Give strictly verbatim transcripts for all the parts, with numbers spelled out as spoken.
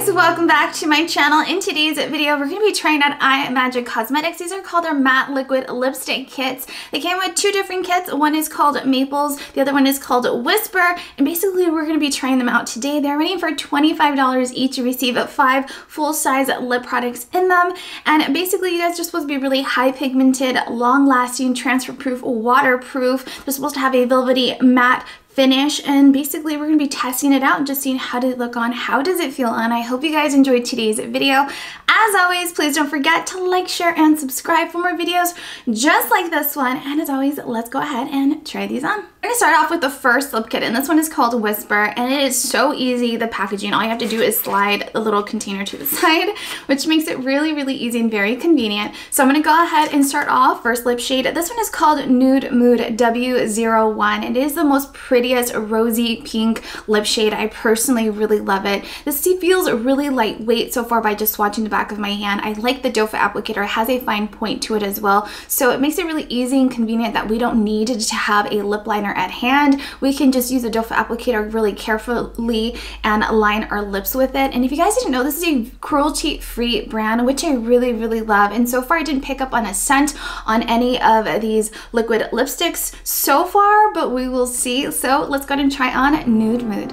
guys, welcome back to my channel. In today's video, we're going to be trying out IMAGIC Cosmetics. These are called their matte liquid lipstick kits. They came with two different kits. One is called Maples, the other one is called Whisper, and basically we're going to be trying them out today. They're running for twenty-five dollars each. You receive five full-size lip products in them, and basically you guys are supposed to be really high pigmented, long-lasting, transfer-proof, waterproof. They're supposed to have a velvety matte finish, and basically we're going to be testing it out and just seeing how did it look on, how does it feel on. I hope you guys enjoyed today's video. As always, please don't forget to like, share, and subscribe for more videos just like this one, and as always, let's go ahead and try these on. We're going to start off with the first lip kit, and this one is called Whisper, and it is so easy, the packaging. All you have to do is slide the little container to the side, which makes it really, really easy and very convenient. So I'm going to go ahead and start off first lip shade. This one is called Nude Mood W zero one, and it is the most pretty rosy pink lip shade. I personally really love it. This feels really lightweight so far by just swatching the back of my hand. I like the doe foot applicator. It has a fine point to it as well, so it makes it really easy and convenient that we don't need to have a lip liner at hand. We can just use the doe foot applicator really carefully and align our lips with it. And if you guys didn't know, this is a cruelty-free brand, which I really, really love. And so far, I didn't pick up on a scent on any of these liquid lipsticks so far, but we will see. So So let's go ahead and try on Nude Mood.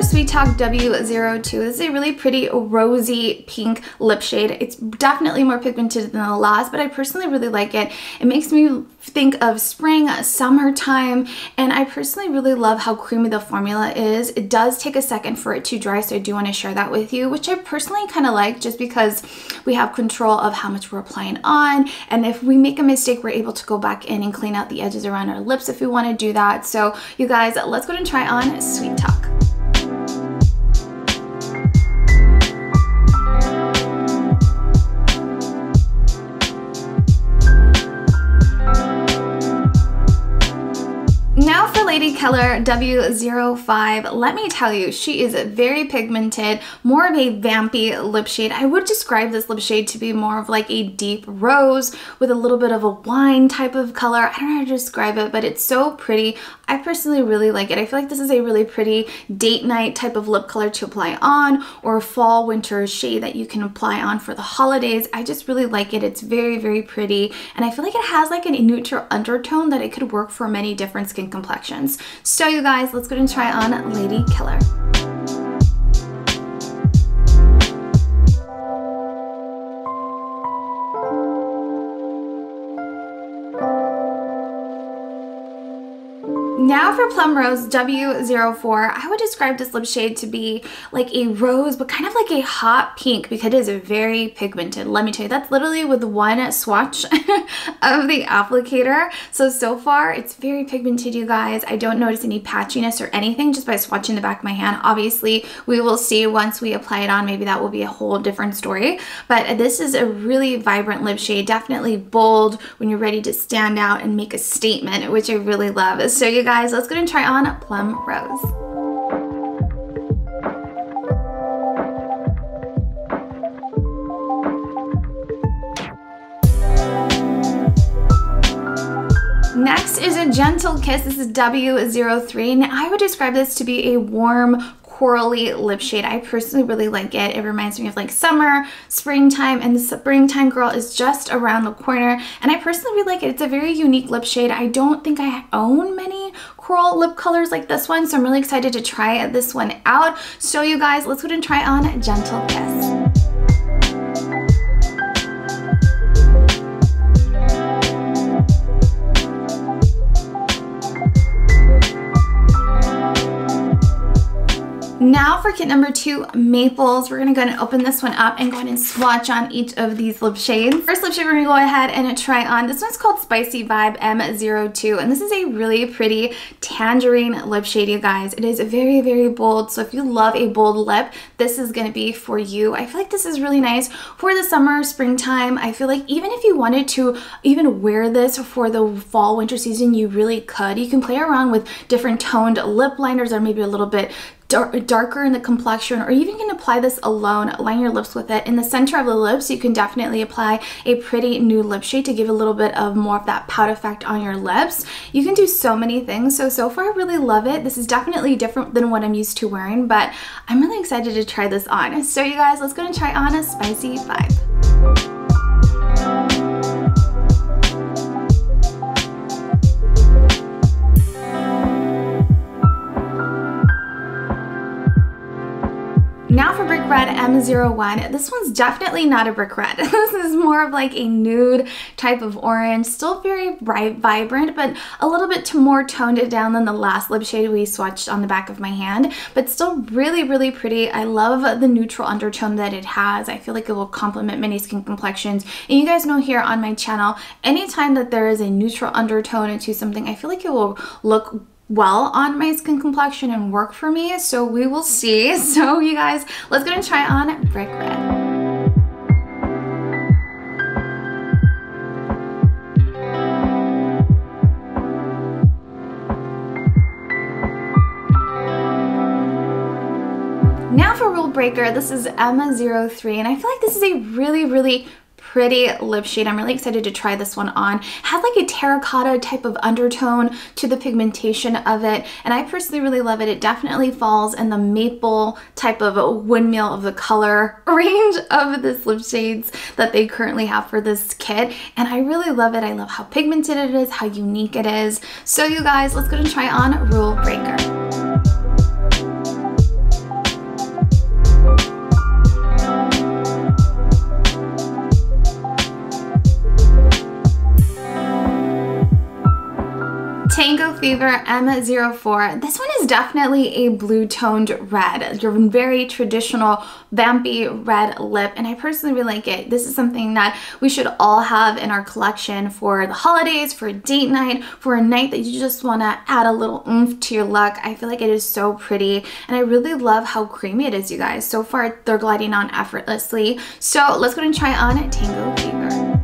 Sweet Talk W zero two. This is a really pretty rosy pink lip shade. It's definitely more pigmented than the last, but I personally really like it. It makes me think of spring, summertime, and I personally really love how creamy the formula is. It does take a second for it to dry, so I do want to share that with you, which I personally kind of like just because we have control of how much we're applying on, and if we make a mistake, we're able to go back in and clean out the edges around our lips if we want to do that. So you guys, let's go ahead and try on Sweet Talk. Now for Lady Killer W zero five, let me tell you, she is very pigmented, more of a vampy lip shade. I would describe this lip shade to be more of like a deep rose with a little bit of a wine type of color. I don't know how to describe it, but it's so pretty. I personally really like it. I feel like this is a really pretty date night type of lip color to apply on, or a fall winter shade that you can apply on for the holidays. I just really like it. It's very, very pretty, and I feel like it has like a neutral undertone that it could work for many different skin complexions. So you guys, let's go ahead and try on Lady Killer. Now for Plum Rose W zero four, I would describe this lip shade to be like a rose, but kind of like a hot pink because it is very pigmented. Let me tell you, that's literally with one swatch of the applicator. So, so far, it's very pigmented, you guys. I don't notice any patchiness or anything just by swatching the back of my hand. Obviously, we will see once we apply it on. Maybe that will be a whole different story. But this is a really vibrant lip shade, definitely bold when you're ready to stand out and make a statement, which I really love. So, you guys, let's go ahead and try on Plum Rose. Next is a Gentle Kiss. This is W zero three. Now, I would describe this to be a warm, corally lip shade. I personally really like it. It reminds me of like summer, springtime, and the springtime girl is just around the corner, and I personally really like it. It's a very unique lip shade. I don't think I own many coral lip colors like this one, so I'm really excited to try this one out. So you guys, let's go ahead and try on Gentle Kiss. Now for kit number two, Maples. We're going to go ahead and open this one up and go ahead and swatch on each of these lip shades. First lip shade we're going to go ahead and try on. This one's called SPICE VIBE M zero two, and this is a really pretty tangerine lip shade, you guys. It is very, very bold, so if you love a bold lip, this is going to be for you. I feel like this is really nice for the summer, springtime. I feel like even if you wanted to even wear this for the fall, winter season, you really could. You can play around with different toned lip liners, or maybe a little bit dar darker in the complexion, or even you can apply this alone, line your lips with it. In the center of the lips, you can definitely apply a pretty nude lip shade to give a little bit of more of that pout effect on your lips. You can do so many things. So, so far I really love it. This is definitely different than what I'm used to wearing, but I'm really excited to try this on. So you guys, let's go and try on a Spicy Vibe. Now for Brick Red M zero one. This one's definitely not a Brick Red. This is more of like a nude type of orange. Still very bright, vibrant, but a little bit to more toned it down than the last lip shade we swatched on the back of my hand. But still really, really pretty. I love the neutral undertone that it has. I feel like it will complement many skin complexions. And you guys know here on my channel, anytime that there is a neutral undertone into something, I feel like it will look good well on my skin complexion and work for me, so we will see. So you guys, let's go and try on Brick Red. Now for Rule Breaker, this is M zero three, and I feel like this is a really, really pretty lip shade. I'm really excited to try this one on. It has like a terracotta type of undertone to the pigmentation of it, and I personally really love it. It definitely falls in the maple type of windmill of the color range of this lip shades that they currently have for this kit, and I really love it. I love how pigmented it is, how unique it is. So you guys, let's go and try on Rule Breaker. Tango Fever M zero four. This one is definitely a blue-toned red, your very traditional vampy red lip, and I personally really like it. This is something that we should all have in our collection for the holidays, for a date night, for a night that you just want to add a little oomph to your look. I feel like it is so pretty, and I really love how creamy it is, you guys. So far, they're gliding on effortlessly. So let's go and try on Tango Fever.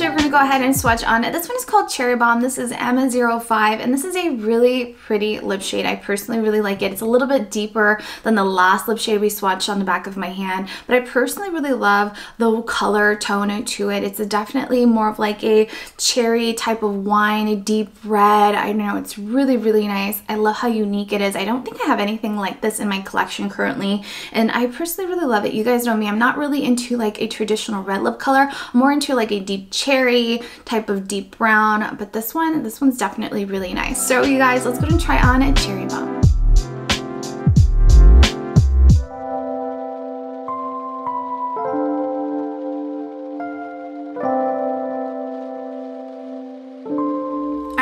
We're going to go ahead and swatch on it. This one is called Cherry Bomb. This is M zero five, and this is a really pretty lip shade. I personally really like it. It's a little bit deeper than the last lip shade we swatched on the back of my hand, but I personally really love the color tone to it. It's a definitely more of like a cherry type of wine, a deep red. I know it's really, really nice. I love how unique it is. I don't think I have anything like this in my collection currently, and I personally really love it. You guys know me. I'm not really into like a traditional red lip color. I'm more into like a deep cherry cherry type of deep brown, but this one, this one's definitely really nice. So you guys, let's go and try on a Cherry Bomb.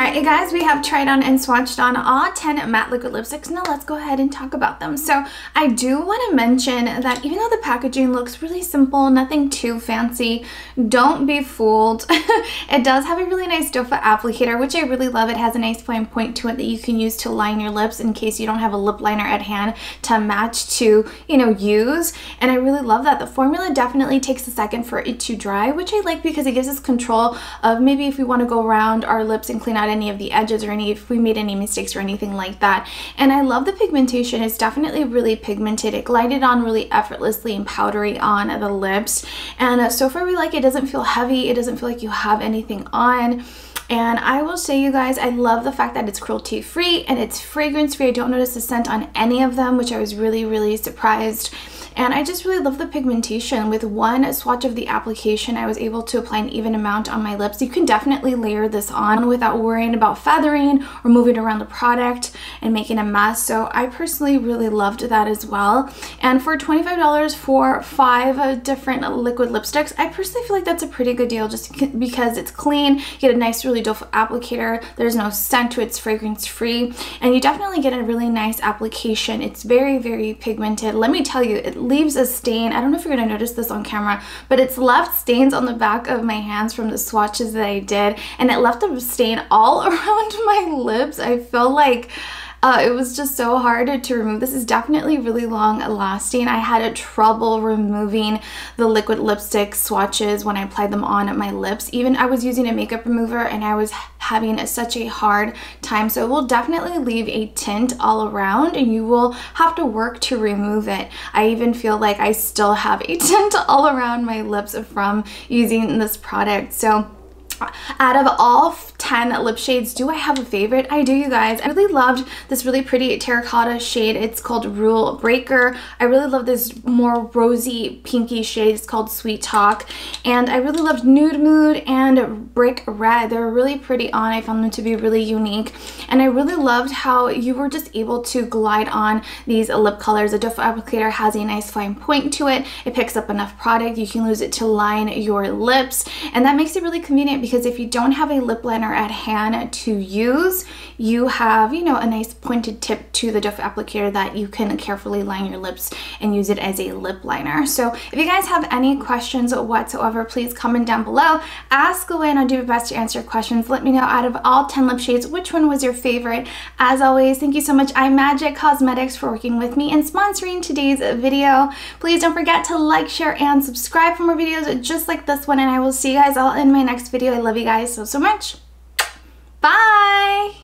Hey guys, we have tried on and swatched on all ten matte liquid lipsticks. Now let's go ahead and talk about them. So I do want to mention that even though the packaging looks really simple, nothing too fancy, don't be fooled. It does have a really nice dofa applicator, which I really love. It has a nice fine point to it that you can use to line your lips in case you don't have a lip liner at hand to match to, you know, use. And I really love that. The formula definitely takes a second for it to dry, which I like because it gives us control of maybe if we want to go around our lips and clean out any of the edges or any if we made any mistakes or anything like that. And I love the pigmentation. It's definitely really pigmented. It glided on really effortlessly and powdery on the lips, and so far we like it. It doesn't feel heavy, it doesn't feel like you have anything on. And I will say, you guys, I love the fact that it's cruelty free and it's fragrance free. I don't notice a scent on any of them, which I was really, really surprised. And I just really love the pigmentation. With one swatch of the application, I was able to apply an even amount on my lips. You can definitely layer this on without worrying about feathering or moving around the product and making a mess. So I personally really loved that as well. And for twenty-five dollars for five different liquid lipsticks, I personally feel like that's a pretty good deal just because it's clean. You get a nice, really dope applicator. There's no scent to it. It's fragrance free. And you definitely get a really nice application. It's very, very pigmented. Let me tell you, it leaves a stain. I don't know if you're going to notice this on camera, but it's left stains on the back of my hands from the swatches that I did, and it left a stain all around my lips. I feel like Uh, it was just so hard to remove. This is definitely really long lasting. I had trouble removing the liquid lipstick swatches when I applied them on my lips. Even I was using a makeup remover and I was having such a hard time. So it will definitely leave a tint all around and you will have to work to remove it. I even feel like I still have a tint all around my lips from using this product. So out of all ten lip shades, do I have a favorite? I do, you guys. I really loved this really pretty terracotta shade. It's called Rule Breaker. I really love this more rosy pinky shade. It's called Sweet Talk. And I really loved Nude Mood and Brick Red. They're really pretty on. I found them to be really unique. And I really loved how you were just able to glide on these lip colors. The duff applicator has a nice fine point to it. It picks up enough product. You can use it to line your lips. And that makes it really convenient, because Because if you don't have a lip liner at hand to use, you have, you know, a nice pointed tip to the duff applicator that you can carefully line your lips and use it as a lip liner. So if you guys have any questions whatsoever, please comment down below. Ask away and I'll do my best to answer questions. Let me know out of all ten lip shades, which one was your favorite. As always, thank you so much IMAGIC Cosmetics for working with me and sponsoring today's video. Please don't forget to like, share, and subscribe for more videos just like this one. And I will see you guys all in my next video. I love you guys so, so much. Bye!